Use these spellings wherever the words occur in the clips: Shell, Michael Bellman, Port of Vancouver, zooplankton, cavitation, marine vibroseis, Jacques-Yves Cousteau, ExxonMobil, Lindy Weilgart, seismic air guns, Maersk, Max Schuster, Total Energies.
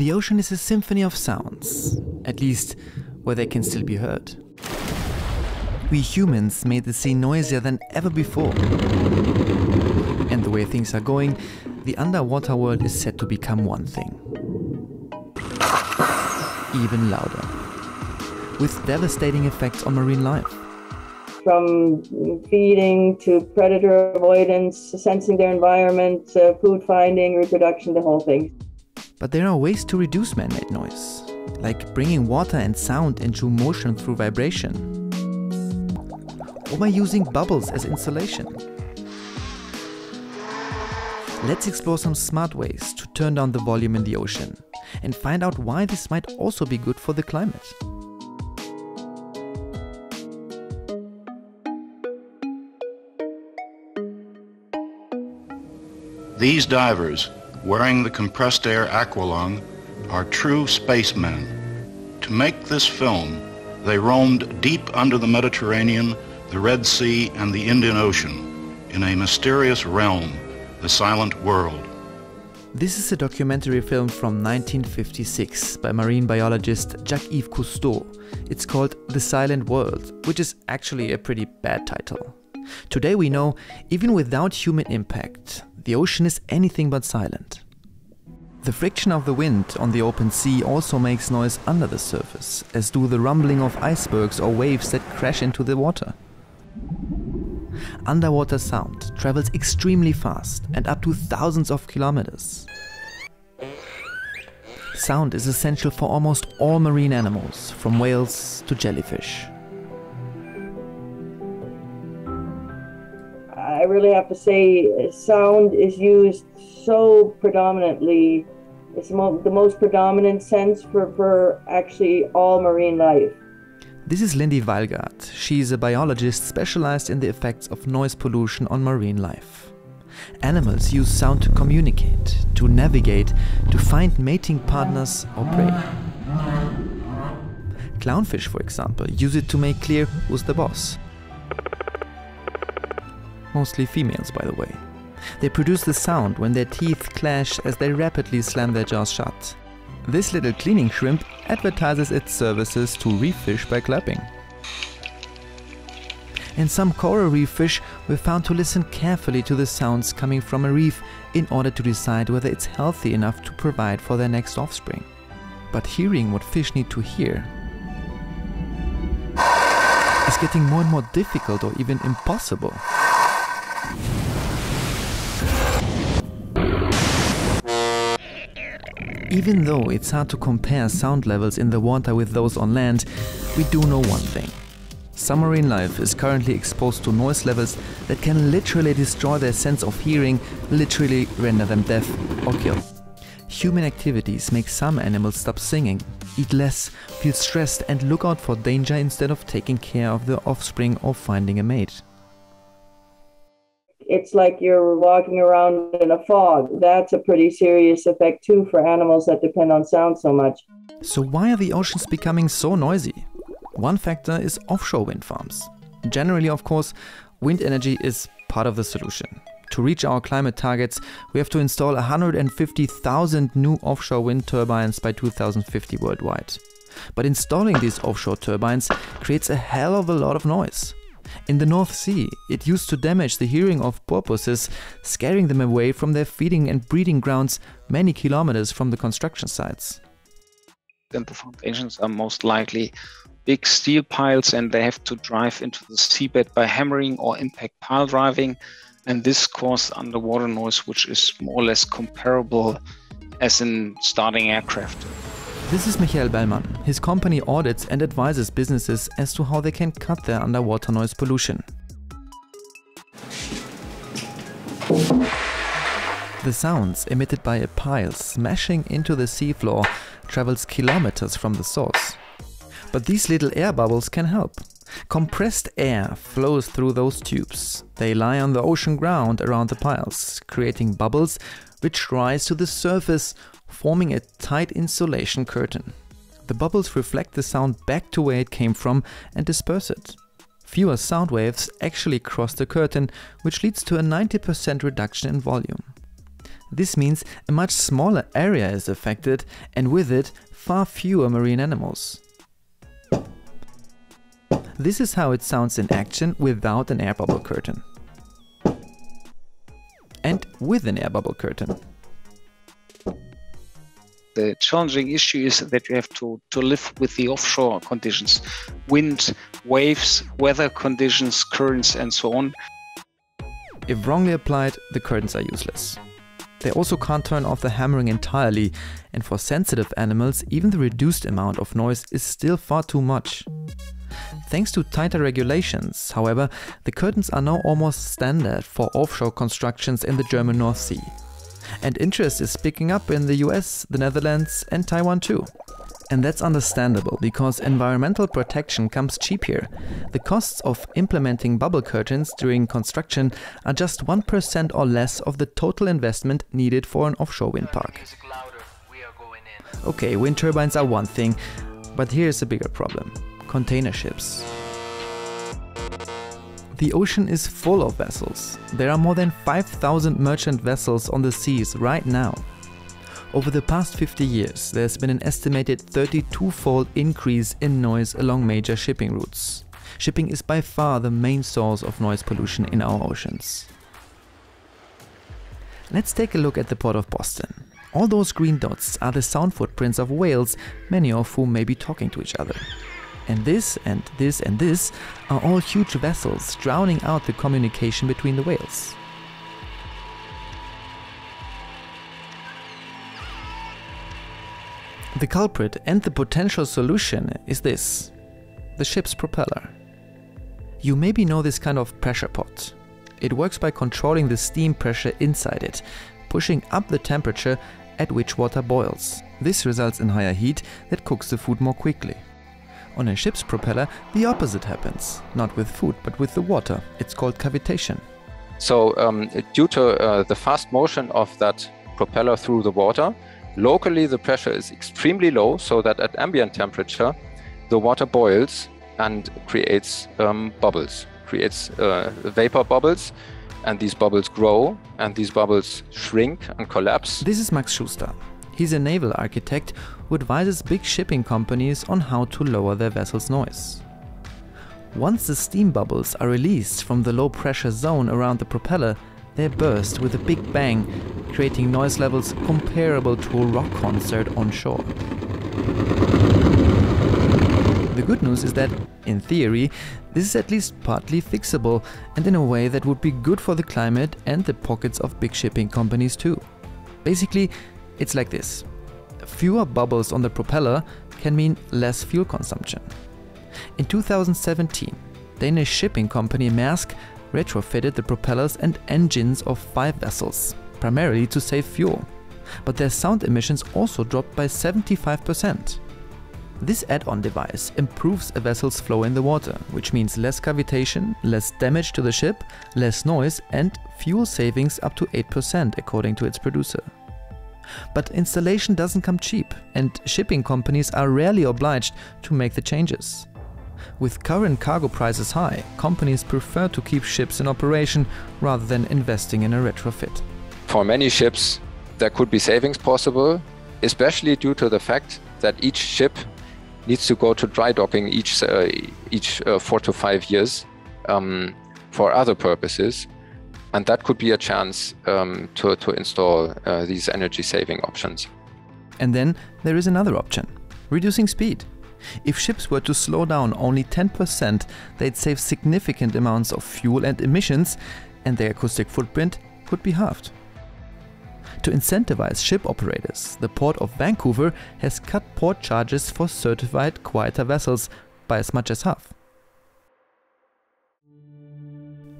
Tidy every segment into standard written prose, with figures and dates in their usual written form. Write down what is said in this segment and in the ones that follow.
The ocean is a symphony of sounds, at least where they can still be heard. We humans made the sea noisier than ever before. And the way things are going, the underwater world is set to become one thing. Even louder, with devastating effects on marine life. From feeding to predator avoidance, sensing their environment, food finding, reproduction, the whole thing. But there are ways to reduce man-made noise, like bringing water and sound into motion through vibration, or by using bubbles as insulation. Let's explore some smart ways to turn down the volume in the ocean and find out why this might also be good for the climate. These divers, wearing the compressed air aqualung, are true spacemen. To make this film, they roamed deep under the Mediterranean, the Red Sea, and the Indian Ocean, in a mysterious realm, the silent world. This is a documentary film from 1956 by marine biologist Jacques-Yves Cousteau. It's called The Silent World, which is actually a pretty bad title. Today we know, even without human impact, the ocean is anything but silent. The friction of the wind on the open sea also makes noise under the surface, as do the rumbling of icebergs or waves that crash into the water. Underwater sound travels extremely fast and up to thousands of kilometers. Sound is essential for almost all marine animals, from whales to jellyfish. I really have to say, sound is used so predominantly, it's the most predominant sense for actually all marine life. This is Lindy Weilgart. She's a biologist specialized in the effects of noise pollution on marine life. Animals use sound to communicate, to navigate, to find mating partners or prey. Clownfish, for example, use it to make clear who's the boss. Mostly females, by the way. They produce the sound when their teeth clash as they rapidly slam their jaws shut. This little cleaning shrimp advertises its services to reef fish by clapping. And some coral reef fish were found to listen carefully to the sounds coming from a reef in order to decide whether it's healthy enough to provide for their next offspring. But hearing what fish need to hear is getting more and more difficult or even impossible. Even though it's hard to compare sound levels in the water with those on land, we do know one thing. Some marine life is currently exposed to noise levels that can literally destroy their sense of hearing, literally render them deaf or kill. Human activities make some animals stop singing, eat less, feel stressed, and look out for danger instead of taking care of their offspring or finding a mate. It's like you're walking around in a fog. That's a pretty serious effect too for animals that depend on sound so much. So why are the oceans becoming so noisy? One factor is offshore wind farms. Generally, of course, wind energy is part of the solution. To reach our climate targets, we have to install 150,000 new offshore wind turbines by 2050 worldwide. But installing these offshore turbines creates a hell of a lot of noise. In the North Sea, it used to damage the hearing of porpoises, scaring them away from their feeding and breeding grounds many kilometers from the construction sites. And the foundations are most likely big steel piles, and they have to drive into the seabed by hammering or impact pile driving, and this caused underwater noise, which is more or less comparable as in starting aircraft. This is Michael Bellman. His company audits and advises businesses as to how they can cut their underwater noise pollution. The sounds emitted by a pile smashing into the seafloor travels kilometers from the source. But these little air bubbles can help. Compressed air flows through those tubes. They lie on the ocean ground around the piles, creating bubbles which rise to the surface, forming a tight insulation curtain. The bubbles reflect the sound back to where it came from and disperse it. Fewer sound waves actually cross the curtain, which leads to a 90% reduction in volume. This means a much smaller area is affected, and with it far fewer marine animals. This is how it sounds in action without an air bubble curtain. And with an air bubble curtain. The challenging issue is that you have to live with the offshore conditions, wind, waves, weather conditions, currents and so on. If wrongly applied, the curtains are useless. They also can't turn off the hammering entirely, and for sensitive animals, even the reduced amount of noise is still far too much. Thanks to tighter regulations, however, the curtains are now almost standard for offshore constructions in the German North Sea. And interest is picking up in the US, the Netherlands and Taiwan too. And that's understandable, because environmental protection comes cheap here. The costs of implementing bubble curtains during construction are just 1% or less of the total investment needed for an offshore wind park. Okay, wind turbines are one thing, but here's a bigger problem. Container ships. The ocean is full of vessels. There are more than 5,000 merchant vessels on the seas right now. Over the past 50 years, there's been an estimated 32-fold increase in noise along major shipping routes. Shipping is by far the main source of noise pollution in our oceans. Let's take a look at the Port of Boston. All those green dots are the sound footprints of whales, many of whom may be talking to each other. And this and this and this are all huge vessels drowning out the communication between the whales. The culprit and the potential solution is this, the ship's propeller. You maybe know this kind of pressure pot. It works by controlling the steam pressure inside it, pushing up the temperature at which water boils. This results in higher heat that cooks the food more quickly. On a ship's propeller, the opposite happens, not with food, but with the water. It's called cavitation. So due to the fast motion of that propeller through the water, locally, the pressure is extremely low, so that at ambient temperature, the water boils and creates bubbles, creates vapor bubbles, and these bubbles grow, and these bubbles shrink and collapse. This is Max Schuster. He's a naval architect who advises big shipping companies on how to lower their vessel's noise. Once the steam bubbles are released from the low-pressure zone around the propeller, they burst with a big bang, creating noise levels comparable to a rock concert on shore. The good news is that, in theory, this is at least partly fixable and in a way that would be good for the climate and the pockets of big shipping companies too. Basically, it's like this. Fewer bubbles on the propeller can mean less fuel consumption. In 2017, Danish shipping company Maersk retrofitted the propellers and engines of 5 vessels, primarily to save fuel. But their sound emissions also dropped by 75%. This add-on device improves a vessel's flow in the water, which means less cavitation, less damage to the ship, less noise and fuel savings up to 8% according to its producer. But installation doesn't come cheap, and shipping companies are rarely obliged to make the changes. With current cargo prices high, companies prefer to keep ships in operation rather than investing in a retrofit. For many ships, there could be savings possible, especially due to the fact that each ship needs to go to dry docking each 4 to 5 years for other purposes. And that could be a chance to install these energy-saving options. And then there is another option, reducing speed. If ships were to slow down only 10%, they'd save significant amounts of fuel and emissions, and their acoustic footprint could be halved. To incentivize ship operators, the Port of Vancouver has cut port charges for certified quieter vessels by as much as half.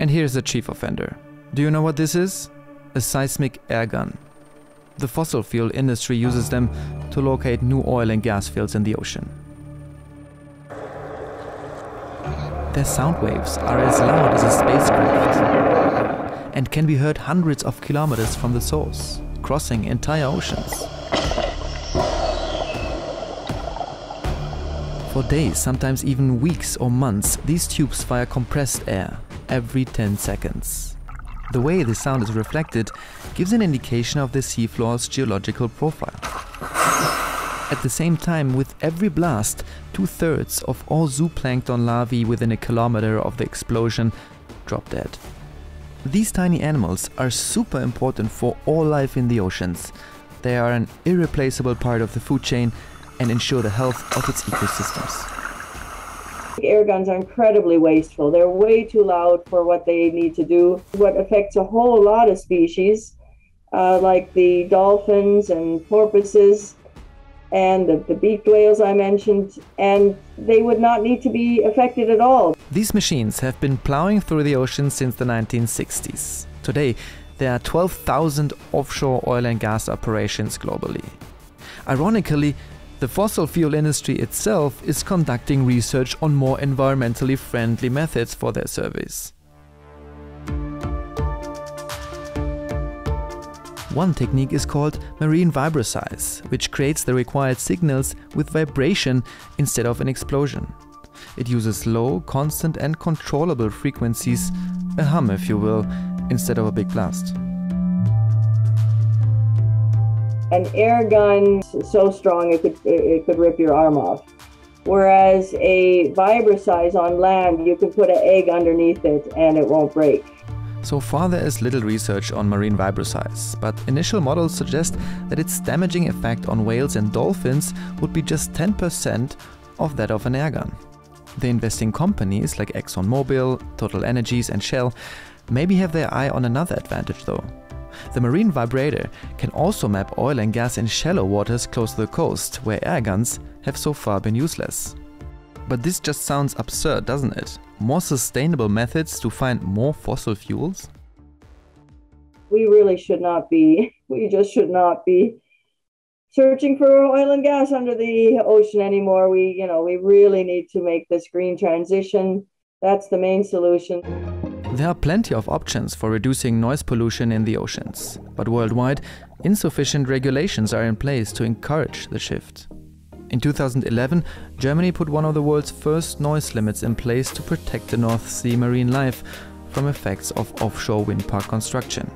And here's the chief offender. Do you know what this is? A seismic air gun. The fossil fuel industry uses them to locate new oil and gas fields in the ocean. Their sound waves are as loud as a spacecraft and can be heard hundreds of kilometers from the source, crossing entire oceans. For days, sometimes even weeks or months, these tubes fire compressed air every 10 seconds. The way the sound is reflected gives an indication of the seafloor's geological profile. At the same time, with every blast, 2/3 of all zooplankton larvae within a kilometer of the explosion drop dead. These tiny animals are super important for all life in the oceans. They are an irreplaceable part of the food chain and ensure the health of its ecosystems. Air guns are incredibly wasteful. They're way too loud for what they need to do. What affects a whole lot of species, like the dolphins and porpoises and the beaked whales I mentioned, and they would not need to be affected at all. These machines have been plowing through the ocean since the 1960s. Today, there are 12,000 offshore oil and gas operations globally. Ironically, the fossil fuel industry itself is conducting research on more environmentally friendly methods for their surveys. One technique is called marine vibroseis, which creates the required signals with vibration instead of an explosion. It uses low, constant and controllable frequencies, a hum if you will, instead of a big blast. An air gun is so strong it could rip your arm off, whereas a vibroseis on land, you can put an egg underneath it and it won't break. So far there is little research on marine vibroseis, but initial models suggest that its damaging effect on whales and dolphins would be just 10% of that of an air gun. The investing companies like ExxonMobil, Total Energies and Shell maybe have their eye on another advantage though. The marine vibrator can also map oil and gas in shallow waters close to the coast, where air guns have so far been useless. But this just sounds absurd, doesn't it? More sustainable methods to find more fossil fuels? We just should not be searching for oil and gas under the ocean anymore. We really need to make this green transition. That's the main solution. There are plenty of options for reducing noise pollution in the oceans, but worldwide, insufficient regulations are in place to encourage the shift. In 2011, Germany put one of the world's first noise limits in place to protect the North Sea marine life from effects of offshore wind park construction.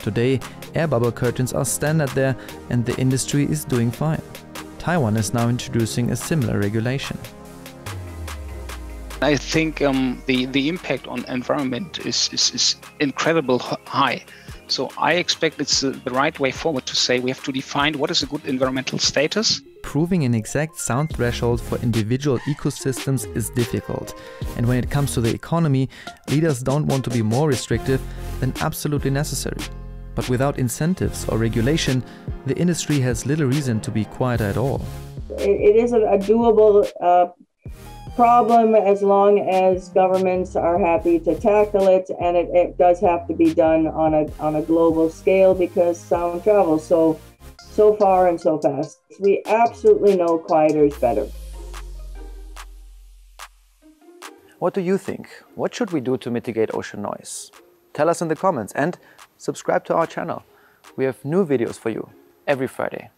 Today, air bubble curtains are standard there and the industry is doing fine. Taiwan is now introducing a similar regulation. I think the impact on environment is incredibly high. So I expect it's the right way forward to say we have to define what is a good environmental status. Proving an exact sound threshold for individual ecosystems is difficult. And when it comes to the economy, leaders don't want to be more restrictive than absolutely necessary. But without incentives or regulation, the industry has little reason to be quiet at all. It is a doable problem as long as governments are happy to tackle it, and it does have to be done on a global scale because sound travels so far and so fast. We absolutely know quieter is better. What do you think? What should we do to mitigate ocean noise? Tell us in the comments and subscribe to our channel. We have new videos for you every Friday.